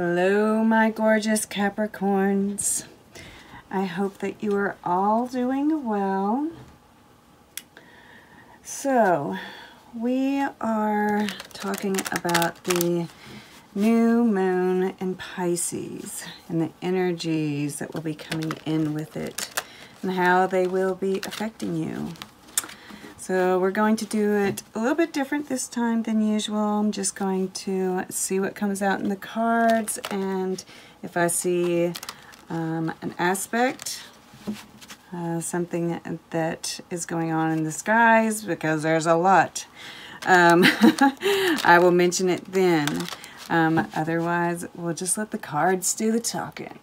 Hello, my gorgeous Capricorns. I hope that you are all doing well. So, we are talking about the new moon in Pisces and the energies that will be coming in with it and how they will be affecting you. So we're going to do it a little bit different this time than usual. I'm just going to see what comes out in the cards, and if I see an aspect, something that is going on in the skies, because there's a lot, I will mention it then. Otherwise, we'll just let the cards do the talking.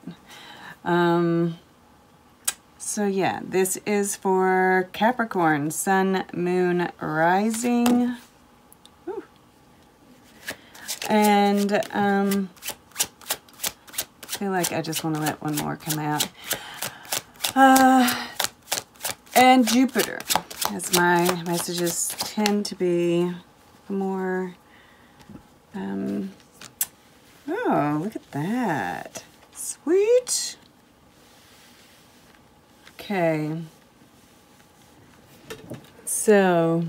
So yeah, this is for Capricorn, Sun, Moon, Rising. Ooh. And I feel like I just want to let one more come out. And Jupiter, as my messages tend to be more... oh, look at that. Sweet. Okay, so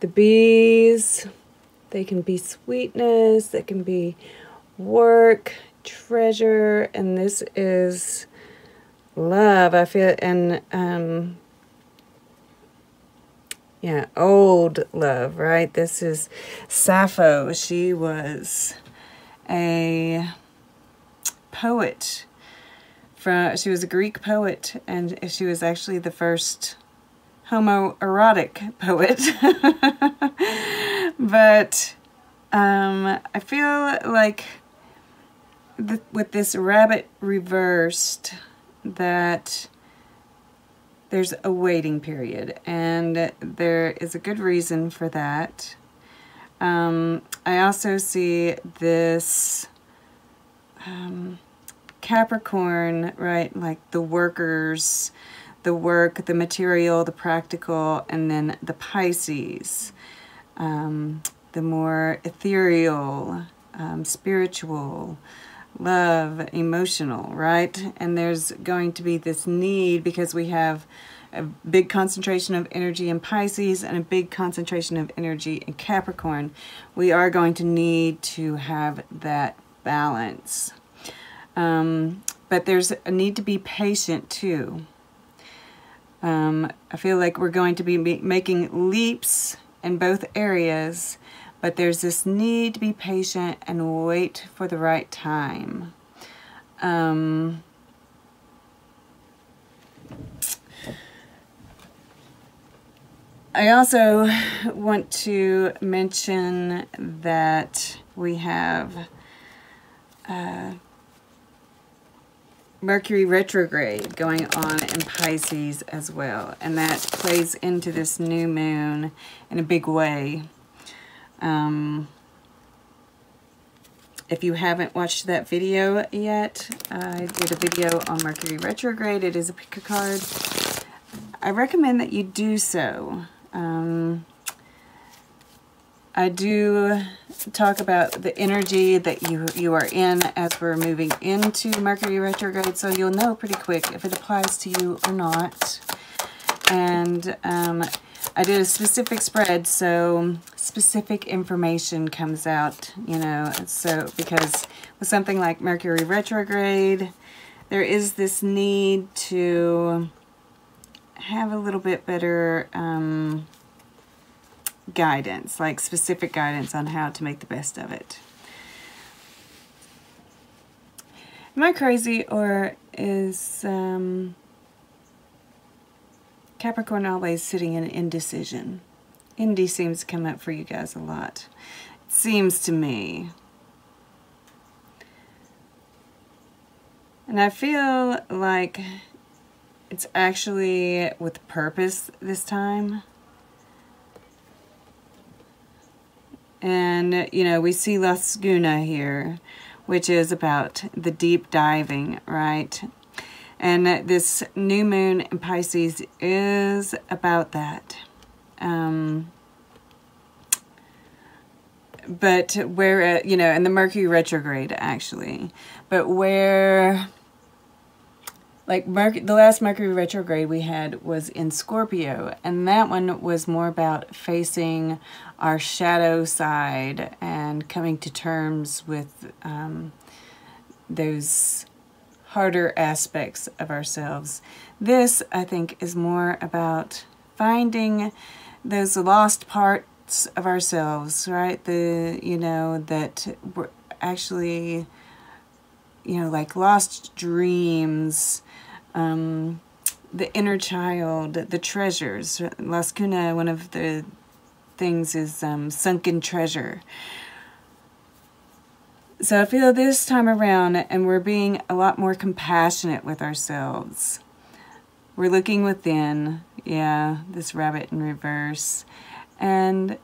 the bees, they can be sweetness, they can be work, treasure, and this is love. I feel, and yeah, old love, right? This is Sappho. She was a poet. She was a Greek poet, and she was actually the first homoerotic poet. But I feel like with this rabbit reversed, that there's a waiting period, and there is a good reason for that. I also see this... Capricorn, right, like the workers, the work, the material, the practical, and then the Pisces, the more ethereal, spiritual, love, emotional, right? And there's going to be this need, because we have a big concentration of energy in Pisces and a big concentration of energy in Capricorn. We are going to need to have that balance. But there's a need to be patient too. I feel like we're going to be making leaps in both areas, but there's this need to be patient and wait for the right time. I also want to mention that we have... Mercury retrograde going on in Pisces as well, and that plays into this new moon in a big way. If you haven't watched that video yet, I did a video on Mercury retrograde. It is a pick a card. I recommend that you do so. I do talk about the energy that you are in as we're moving into Mercury retrograde, so you'll know pretty quick if it applies to you or not. And I did a specific spread, so specific information comes out, you know, so because with something like Mercury retrograde, there is this need to have a little bit better... guidance, like specific guidance on how to make the best of it. Am I crazy, or is Capricorn always sitting in indecision? Indy seems to come up for you guys a lot, it seems to me. And I feel like it's actually with purpose this time. And, you know, we see Lasguna here, which is about the deep diving, right? And this new moon in Pisces is about that. But where, you know, and the Mercury retrograde, actually. But where, like, the last Mercury retrograde we had was in Scorpio. And that one was more about facing our shadow side and coming to terms with those harder aspects of ourselves. This, I think, is more about finding those lost parts of ourselves, right? The, you know, that we're actually, you know, like lost dreams, the inner child, the treasures. Las Cuna, one of the things is sunken treasure. So I feel this time around, and we're being a lot more compassionate with ourselves. We're looking within, yeah, this rabbit in reverse. And,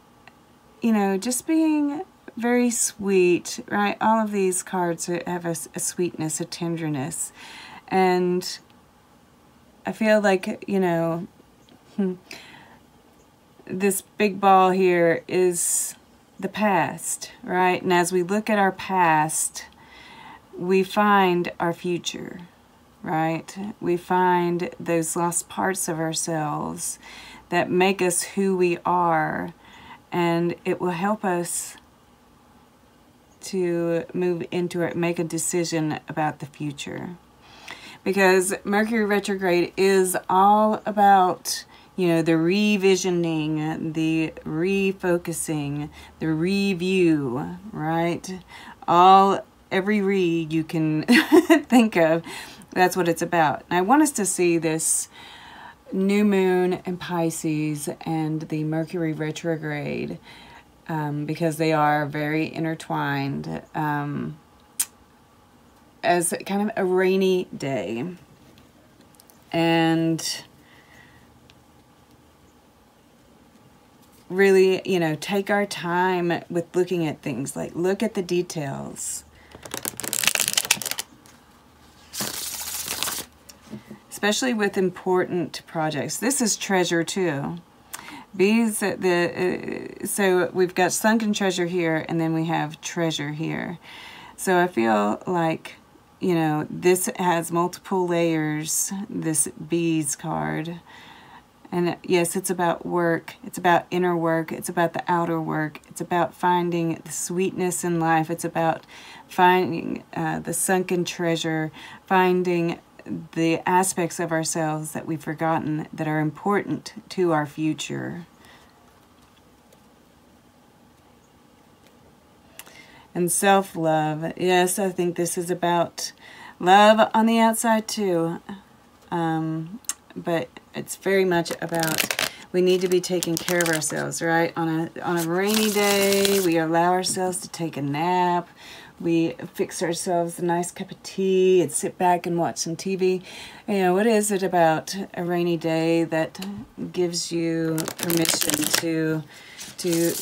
you know, just being very sweet, right? All of these cards have a sweetness, a tenderness. And I feel like, you know, this big ball here is the past, right? And as we look at our past, we find our future, right? We find those lost parts of ourselves that make us who we are, and it will help us to move into it, make a decision about the future. Because Mercury retrograde is all about, you know, the revisioning, the refocusing, the review, right? Every re you can think of, that's what it's about. And I want us to see this new moon in Pisces and the Mercury retrograde because they are very intertwined as kind of a rainy day. And really, you know, take our time with looking at things, like look at the details. Especially with important projects. This is treasure too. So we've got sunken treasure here, and then we have treasure here. So I feel like, you know, this has multiple layers, this bees card. And yes, it's about work, it's about inner work, it's about the outer work, it's about finding the sweetness in life, it's about finding the sunken treasure, finding the aspects of ourselves that we've forgotten that are important to our future. And self-love. Yes, I think this is about love on the outside too. But it's very much about we need to be taking care of ourselves, right? On a rainy day, we allow ourselves to take a nap. We fix ourselves a nice cup of tea and sit back and watch some TV. You know, what is it about a rainy day that gives you permission to do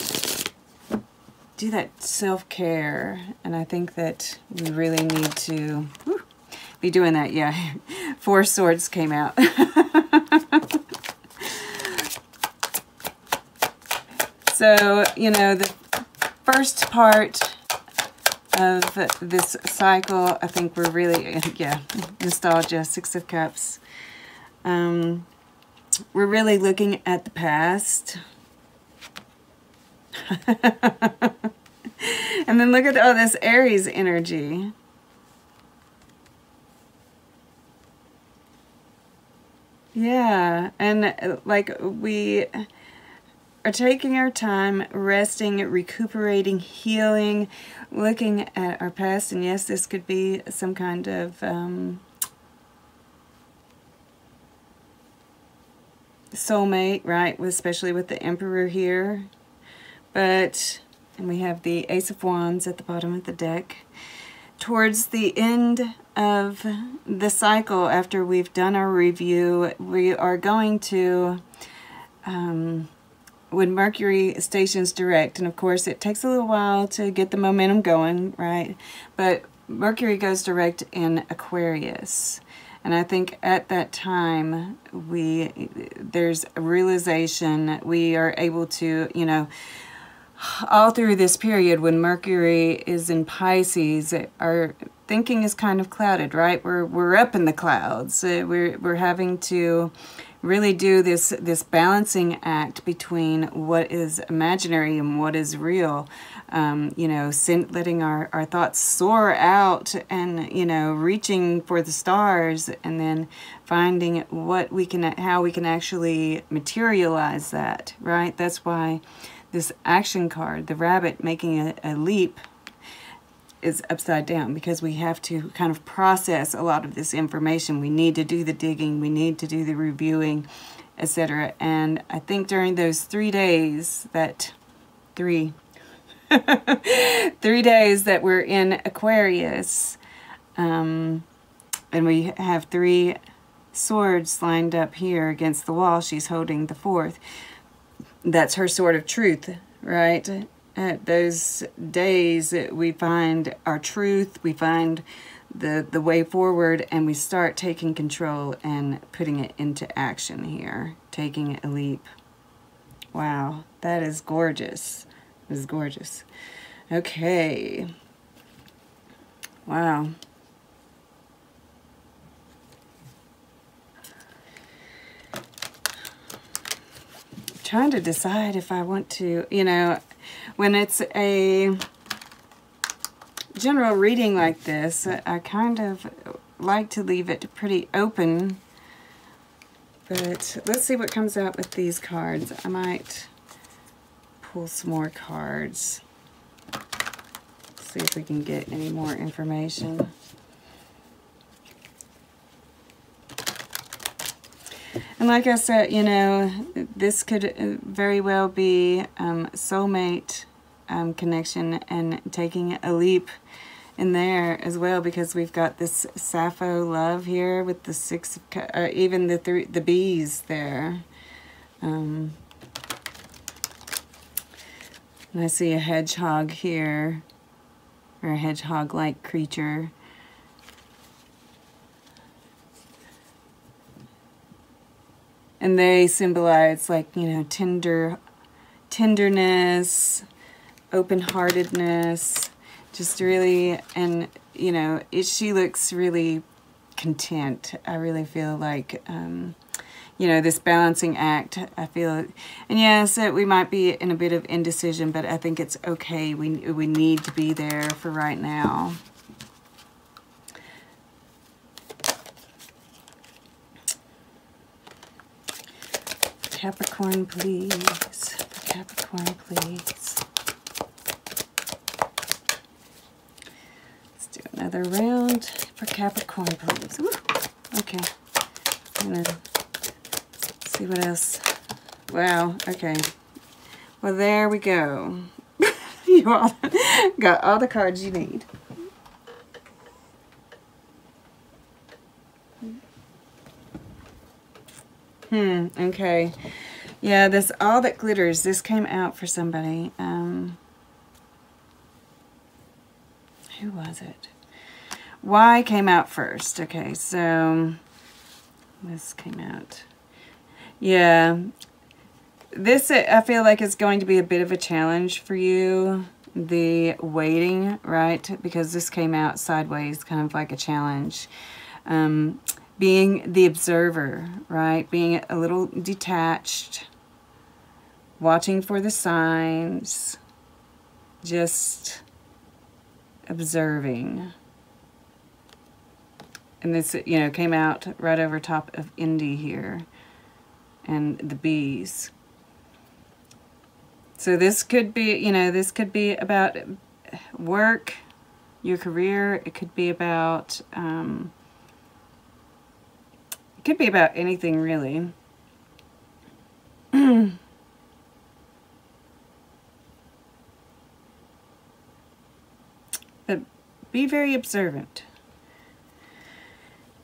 that self-care? And I think that we really need to be doing that. Yeah, Four Swords came out. So, you know, the first part of this cycle, I think we're really, yeah, nostalgia, Six of Cups. We're really looking at the past. And then look at all this Aries energy. Yeah, and like we are taking our time, resting, recuperating, healing, looking at our past. And yes, this could be some kind of soulmate, right? Especially with the Emperor here. But, and we have the Ace of Wands at the bottom of the deck. Towards the end of the cycle, after we've done our review, we are going to when Mercury stations direct, and of course it takes a little while to get the momentum going, right? But Mercury goes direct in Aquarius. And I think at that time, there's a realization. We are able to, you know, all through this period when Mercury is in Pisces, our thinking is kind of clouded, right? We're up in the clouds. We're having to really do this balancing act between what is imaginary and what is real. You know, letting our thoughts soar out and, you know, reaching for the stars, and then finding how we can actually materialize that, right? That's why this action card, the rabbit making a leap, is upside down, because we have to kind of process a lot of this information. We need to do the digging, we need to do the reviewing, etc. And I think during those 3 days, that three days that we're in Aquarius, and we have 3 swords lined up here against the wall. She's holding the 4th. That's her sword of truth, right? At those days, we find our truth, we find the way forward, and we start taking control and putting it into action here, taking a leap. Wow, that is gorgeous. It is gorgeous. Okay. Wow. Trying to decide if I want to, you know, when it's a general reading like this, I kind of like to leave it pretty open, but let's see what comes out with these cards. I might pull some more cards, see if we can get any more information. And like I said, you know, this could very well be soulmate connection and taking a leap in there as well, because we've got this Sappho love here with the 6 of cups, even the bees there. And I see a hedgehog here, or a hedgehog-like creature. And they symbolize, like, you know, tenderness, open-heartedness, just really, and, you know, she looks really content. I really feel like, you know, this balancing act, I feel, and yeah, so we might be in a bit of indecision, but I think it's okay. We need to be there for right now. Capricorn, please. Capricorn, please. Let's do another round for Capricorn, please. Woo. Okay. I'm gonna see what else. Wow. Okay. Well, there we go. You all got all the cards you need. Okay. Yeah, this All That Glitters, this came out for somebody. Who was it? Why came out first? Okay, so this came out. Yeah. This, I feel like, is going to be a bit of a challenge for you. The waiting, right? Because this came out sideways, kind of like a challenge. Being the observer, right? Being a little detached, watching for the signs, just observing. And this, you know, came out right over top of Indy here and the bees. So this could be, you know, this could be about work, your career. It could be about, could be about anything, really. But be very observant.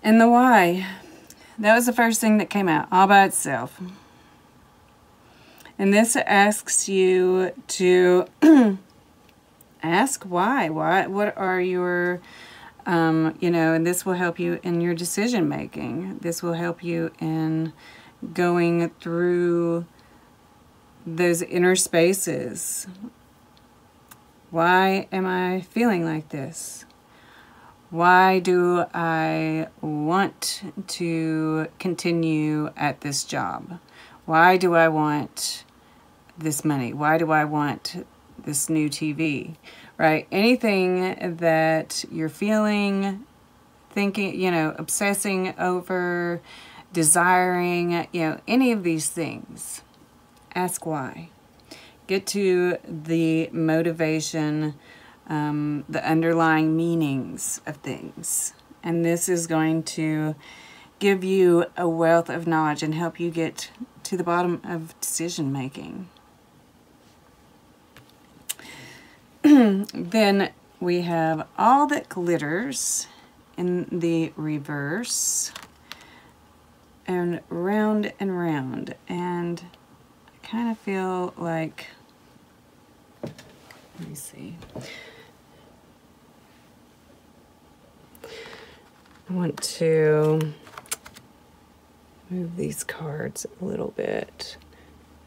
And the why. That was the first thing that came out all by itself. And this asks you to ask why. What are your... you know, and this will help you in your decision making. This will help you in going through those inner spaces Why am I feeling like this? Why do I want to continue at this job? Why do I want this money? Why do I want this new TV? Right? Anything that you're feeling, thinking, you know, obsessing over, desiring, you know, any of these things. Ask why. Get to the motivation, the underlying meanings of things. And this is going to give you a wealth of knowledge and help you get to the bottom of decision making. Then we have all that glitters in the reverse, and round and round. And I kind of feel like, let me see. I want to move these cards a little bit.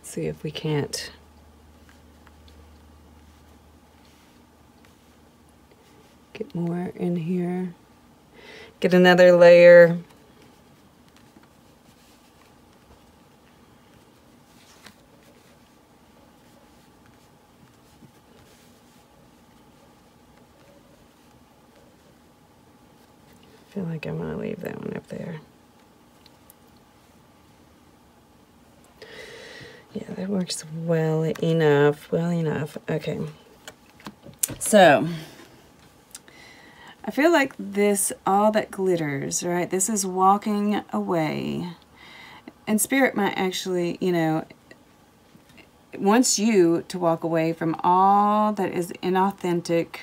See if we can't get more in here. Get another layer. I feel like I'm gonna leave that one up there. Yeah, that works well enough, Okay. So, I feel like this, all that glitters, right? This is walking away. And Spirit might actually, you know, wants you to walk away from all that is inauthentic,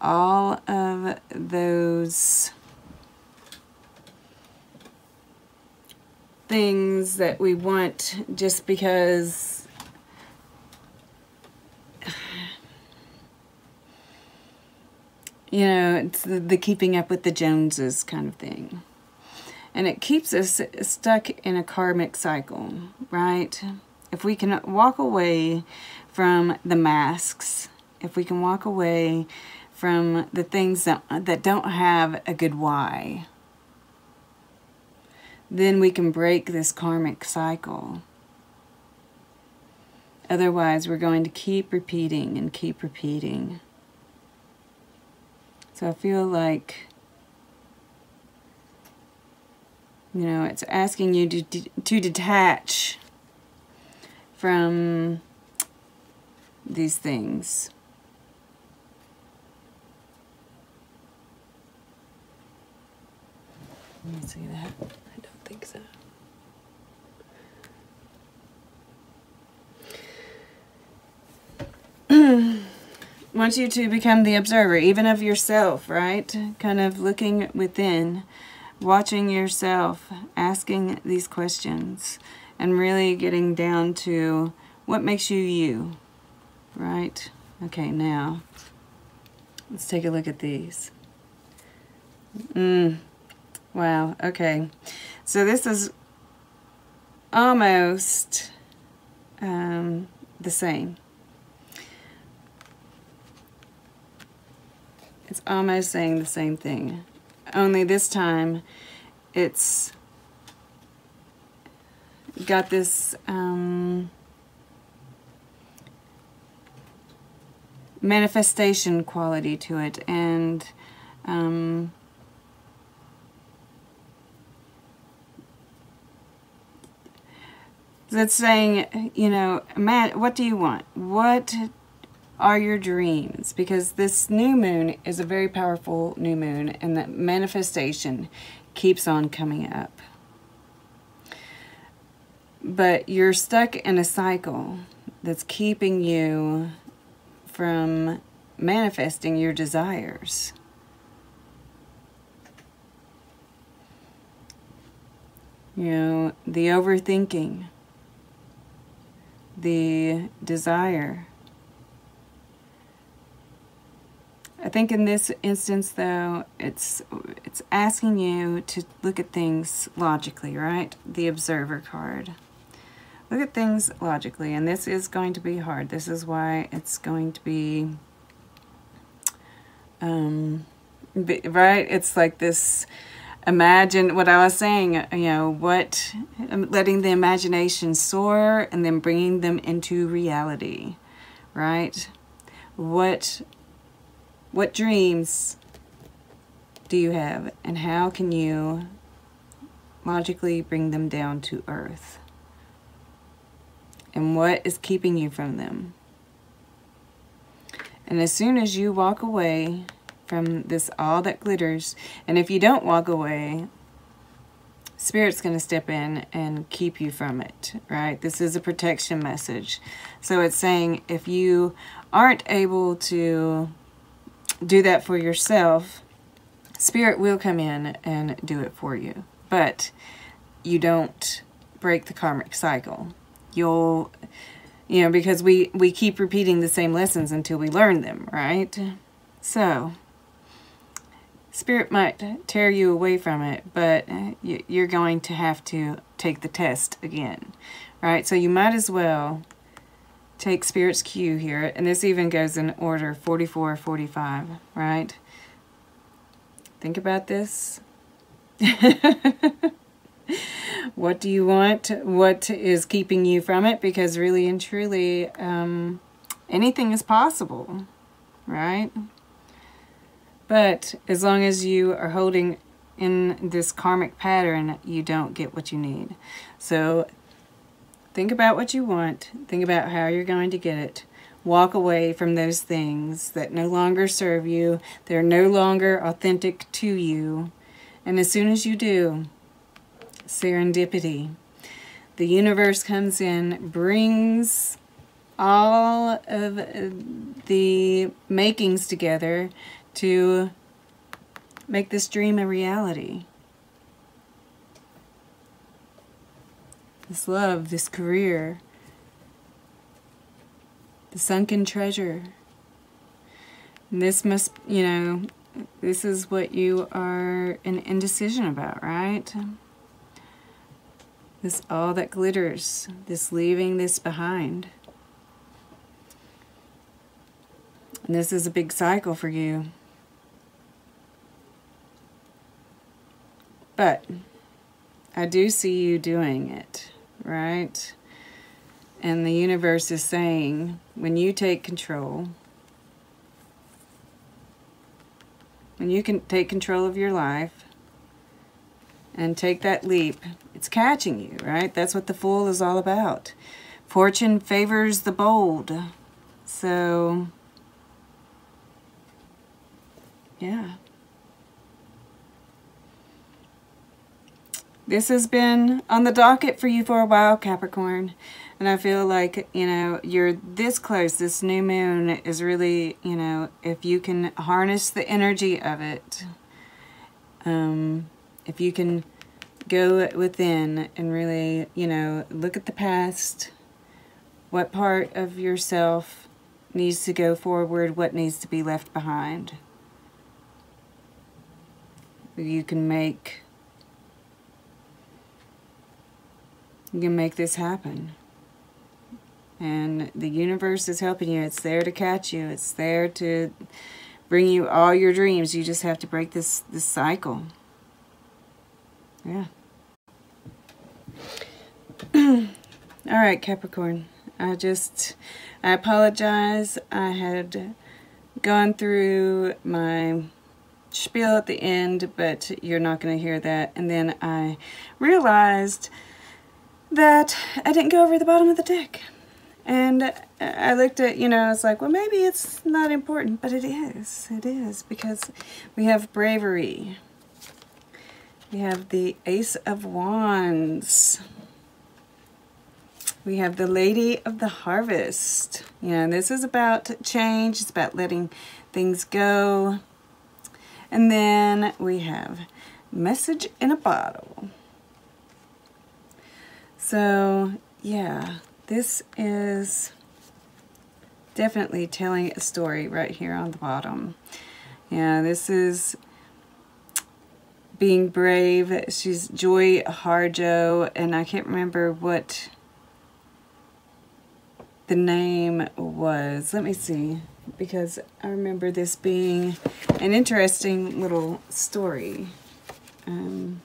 all of those things that we want just because you know it's the keeping up with the Joneses kind of thing, and it keeps us stuck in a karmic cycle, right? If we can walk away from the masks, if we can walk away from the things that don't have a good why, then we can break this karmic cycle. Otherwise, we're going to keep repeating and keep repeating. So I feel like, you know, it's asking you to detach from these things. Let me see that. I don't think so. Wants you to become the observer, even of yourself, right? Kind of looking within, watching yourself, asking these questions, and really getting down to what makes you you, right? Okay, now let's take a look at these. Wow, okay. So this is almost the same. It's almost saying the same thing, only this time it's got this manifestation quality to it, and that's saying, you know, Matt, what do you want? What are your dreams? Because this new moon is a very powerful new moon, and that manifestation keeps on coming up. But you're stuck in a cycle that's keeping you from manifesting your desires. You know, the overthinking, the desire. I think in this instance, though, it's asking you to look at things logically, right? The Observer card. Look at things logically, and this is going to be hard. This is why it's going to be Right? It's like this, imagine what I was saying, letting the imagination soar and then bringing them into reality, right? What dreams do you have, and how can you logically bring them down to earth? And what is keeping you from them? And as soon as you walk away from this all that glitters, and if you don't walk away, Spirit's going to step in and keep you from it, right? This is a protection message. So it's saying if you aren't able to do that for yourself, Spirit will come in and do it for you. But you don't break the karmic cycle. You'll, because we keep repeating the same lessons until we learn them, right? So Spirit might tear you away from it, but you're going to have to take the test again, right? So you might as well take Spirit's cue here, and this even goes in order 44, 45, right? Think about this. What do you want? What is keeping you from it? Because really and truly, anything is possible, right? But as long as you are holding in this karmic pattern, you don't get what you need. So think about what you want. Think about how you're going to get it. Walk away from those things that no longer serve you. They're no longer authentic to you. And as soon as you do, serendipity. The universe comes in, brings all of the makings together to make this dream a reality. This love, this career, the sunken treasure. And this must, this is what you are in indecision about, right? This all that glitters, this leaving this behind. And this is a big cycle for you. But I do see you doing it, right? And the universe is saying, when you take control, when you can take control of your life and take that leap, it's catching you, right? That's what the Fool is all about. Fortune favors the bold. So, yeah. This has been on the docket for you for a while, Capricorn. And I feel like, you're this close. This new moon is really, if you can harness the energy of it, if you can go within and really, look at the past, what part of yourself needs to go forward, what needs to be left behind. You can make this happen. And the universe is helping you. It's there to catch you. It's there to bring you all your dreams. You just have to break this cycle. Yeah. All right, Capricorn. I apologize. I had gone through my spiel at the end, but you're not going to hear that. And then I realized that I didn't go over the bottom of the deck. And I looked at, I was like, well, maybe it's not important, but it is. It is, because we have bravery. We have the Ace of Wands. We have the Lady of the Harvest. This is about change. It's about letting things go. And then we have Message in a Bottle. So, yeah, this is definitely telling a story right here on the bottom. Yeah, this is being brave. She's Joy Harjo, and I can't remember what the name was. Let me see. because I remember this being an interesting little story. And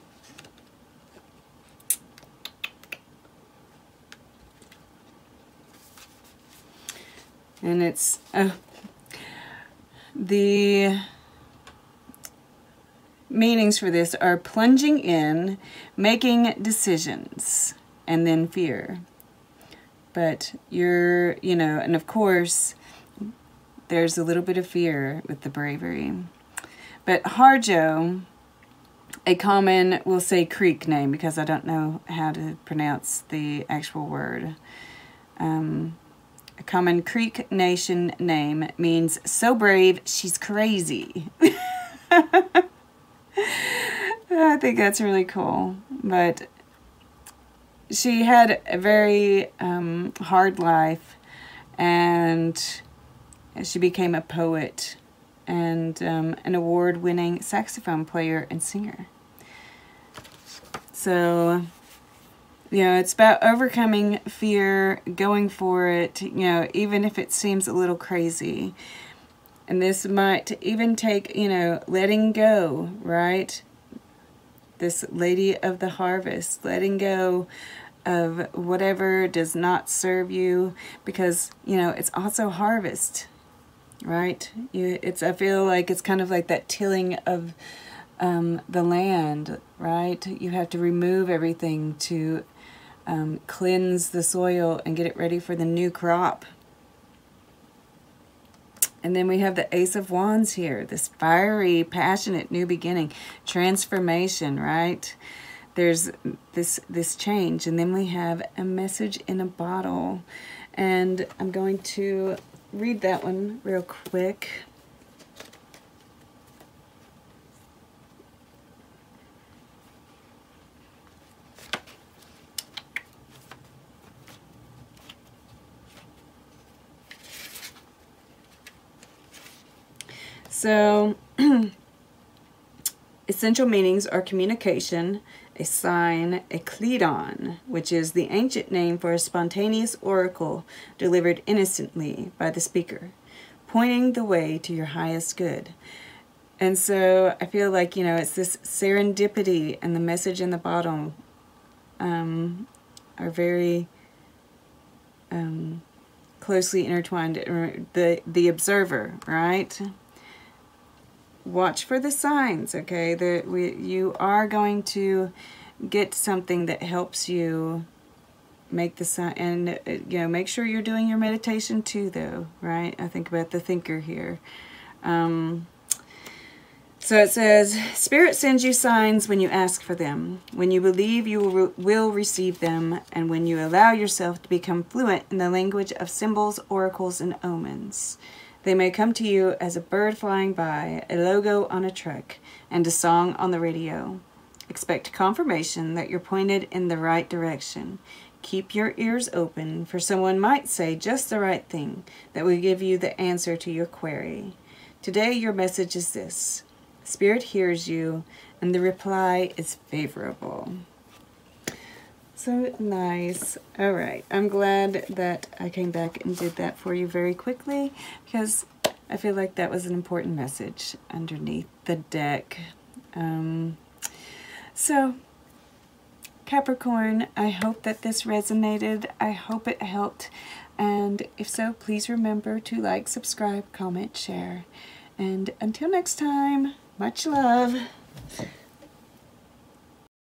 it's the meanings for this are plunging in, making decisions, and then fear. But you're, you know, and of course, there's a little bit of fear with the bravery. But Harjo, a common, we'll say Creek name because I don't know how to pronounce the actual word. A common Creek Nation name means so brave, she's crazy. I think that's really cool. But she had a very hard life, and she became a poet and an award-winning saxophone player and singer. So, you know, it's about overcoming fear, going for it, you know, even if it seems a little crazy. And this might even take, you know, letting go, right? This lady of the harvest, letting go of whatever does not serve you, because, you know, it's also harvest, right? I feel like it's kind of like that tilling of the land, right? You have to remove everything to cleanse the soil and get it ready for the new crop. And then we have the Ace of Wands here, this fiery, passionate new beginning, transformation, right? There's this change. And then we have a message in a bottle. And I'm going to read that one real quick. So, essential meanings are communication, a sign, a cledon, which is the ancient name for a spontaneous oracle delivered innocently by the speaker, pointing the way to your highest good. And so I feel like, you know, it's this serendipity and the message in the bottom are very closely intertwined. The observer, right? Watch for the signs, okay? You are going to get something that helps you make the sign, and you know, make sure you're doing your meditation too, though, right? I think about the thinker here. So it says, Spirit sends you signs when you ask for them, when you believe you will receive them, and when you allow yourself to become fluent in the language of symbols, oracles, and omens. They may come to you as a bird flying by, a logo on a truck, and a song on the radio. Expect confirmation that you're pointed in the right direction. Keep your ears open, for someone might say just the right thing that will give you the answer to your query. Today, your message is this. Spirit hears you, and the reply is favorable. So nice. All right. I'm glad that I came back and did that for you very quickly, because I feel like that was an important message underneath the deck. So Capricorn, I hope that this resonated. I hope it helped. And if so, please remember to like, subscribe, comment, share. And until next time, much love.